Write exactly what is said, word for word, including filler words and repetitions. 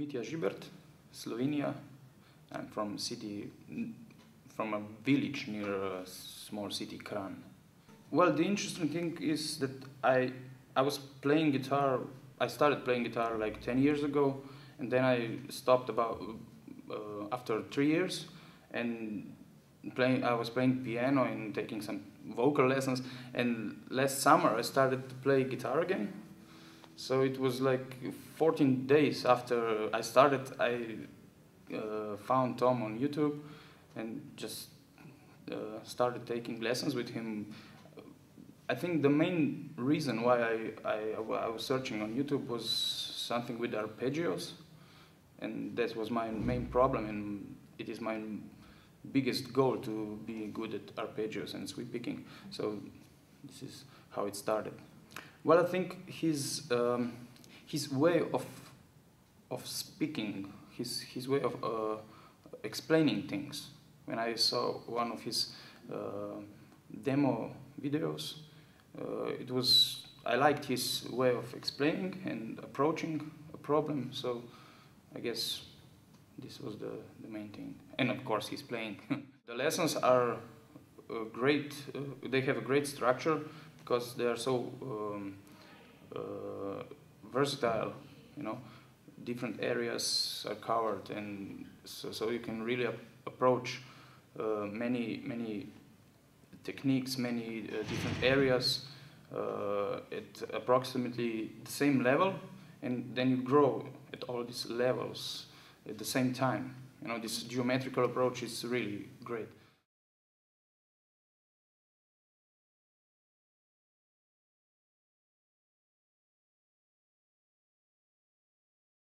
Mitja Žibert, Slovenia. I'm from city, from a village near a small city, Kranj. Well, the interesting thing is that I, I was playing guitar. I started playing guitar like ten years ago, and then I stopped about uh, after three years. And playing, I was playing piano and taking some vocal lessons. And last summer, I started to play guitar again. So it was like fourteen days after I started, I uh, found Tom on YouTube and just uh, started taking lessons with him. I think the main reason why I, I, I was searching on YouTube was something with arpeggios, and that was my main problem, and it is my biggest goal to be good at arpeggios and sweep picking. So this is how it started. Well, I think his um, his way of of speaking, his his way of uh, explaining things. When I saw one of his uh, demo videos, uh, it was I liked his way of explaining and approaching a problem. So I guess this was the the main thing. And of course, he's playing. The lessons are uh, great. Uh, they have a great structure, because they are so um, uh, versatile, you know, different areas are covered, and so, so you can really ap approach uh, many, many techniques, many uh, different areas uh, at approximately the same level, and then you grow at all these levels at the same time. You know, this geometrical approach is really great.